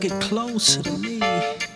get closer to me.